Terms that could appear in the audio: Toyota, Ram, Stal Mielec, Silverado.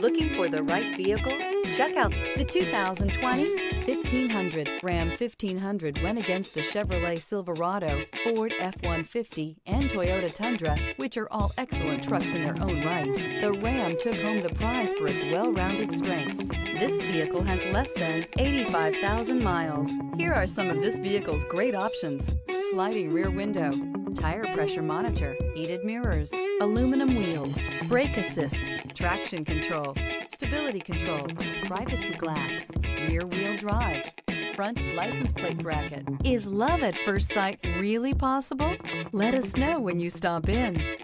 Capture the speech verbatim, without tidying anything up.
looking for the right vehicle? Check out the two thousand twenty fifteen hundred. Ram fifteen hundred went against the Chevrolet Silverado, Ford F one fifty, and Toyota Tundra, which are all excellent trucks in their own right. The Ram took home the prize for its well-rounded strengths. This vehicle has less than eighty-five thousand miles. Here are some of this vehicle's great options: sliding rear window, tire pressure monitor, heated mirrors, aluminum wheels, brake assist, traction control, stability control, privacy glass, rear-wheel drive, front license plate bracket. Is love at first sight really possible? Let us know when you stop in.